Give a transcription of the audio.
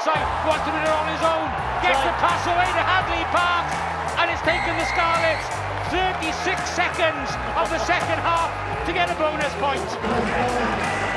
outside, wanted it on his own, gets the pass away to Hadleigh Parkes, and it's taken the Scarlets 36 seconds of the second half to get a bonus point.